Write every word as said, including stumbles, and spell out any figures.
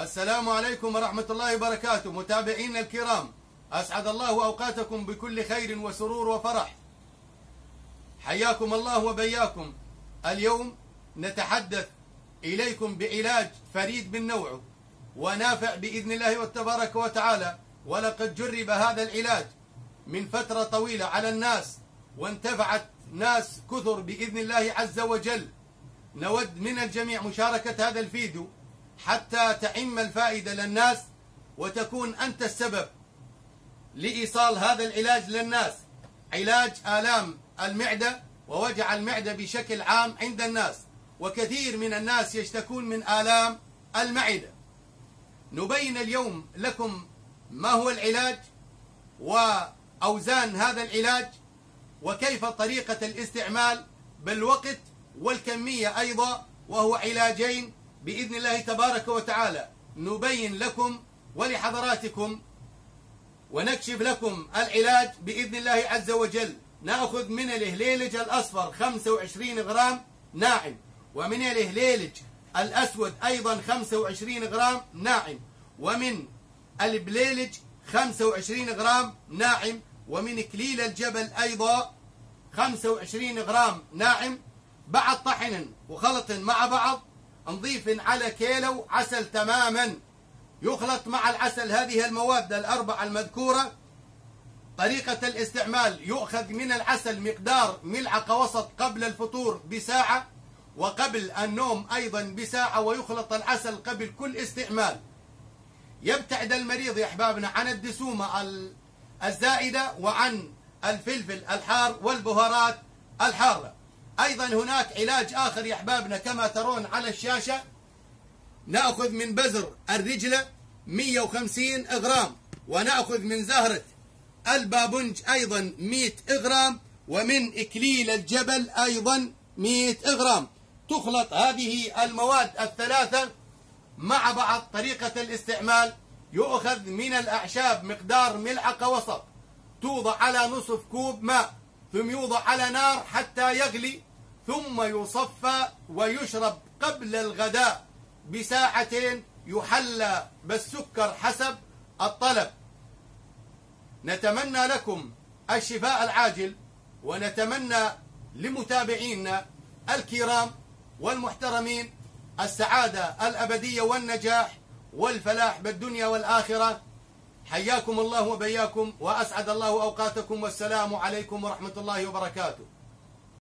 السلام عليكم ورحمة الله وبركاته. متابعينا الكرام، أسعد الله أوقاتكم بكل خير وسرور وفرح، حياكم الله وبياكم. اليوم نتحدث إليكم بعلاج فريد من نوعه ونافع بإذن الله تبارك وتعالى، ولقد جرب هذا العلاج من فترة طويلة على الناس وانتفعت ناس كثر بإذن الله عز وجل. نود من الجميع مشاركة هذا الفيديو حتى تعم الفائدة للناس وتكون أنت السبب لإيصال هذا العلاج للناس، علاج آلام المعدة ووجع المعدة بشكل عام عند الناس، وكثير من الناس يشتكون من آلام المعدة. نبين اليوم لكم ما هو العلاج وأوزان هذا العلاج وكيف طريقة الاستعمال بالوقت والكمية أيضا، وهو علاجين بإذن الله تبارك وتعالى. نبين لكم ولحضراتكم ونكشف لكم العلاج بإذن الله عز وجل. نأخذ من الهليلج الأصفر خمسة وعشرين غرام ناعم، ومن الهليلج الأسود أيضا خمسة وعشرين غرام ناعم، ومن البليلج خمسة وعشرين غرام ناعم، ومن كليل الجبل أيضا خمسة وعشرين غرام ناعم، بعد طحن وخلط مع بعض. نضيف على كيلو عسل تماما، يخلط مع العسل هذه المواد الأربع المذكورة. طريقة الاستعمال: يؤخذ من العسل مقدار ملعقة وسط قبل الفطور بساعة، وقبل النوم أيضا بساعة، ويخلط العسل قبل كل استعمال. يبتعد المريض يا أحبابنا عن الدسومة الزائدة وعن الفلفل الحار والبهارات الحارة. أيضا هناك علاج آخر يا أحبابنا كما ترون على الشاشة. نأخذ من بذر الرجلة مئة وخمسين غرام، ونأخذ من زهرة البابنج أيضا مئة غرام، ومن إكليل الجبل أيضا مئة غرام. تخلط هذه المواد الثلاثة مع بعض. طريقة الاستعمال: يؤخذ من الأعشاب مقدار ملعقة وسط، توضع على نصف كوب ماء، ثم يوضع على نار حتى يغلي، ثم يصفى ويشرب قبل الغداء بساعتين، يحلى بالسكر حسب الطلب. نتمنى لكم الشفاء العاجل، ونتمنى لمتابعينا الكرام والمحترمين السعادة الأبدية والنجاح والفلاح بالدنيا والآخرة. حياكم الله وبياكم، وأسعد الله أوقاتكم، والسلام عليكم ورحمة الله وبركاته.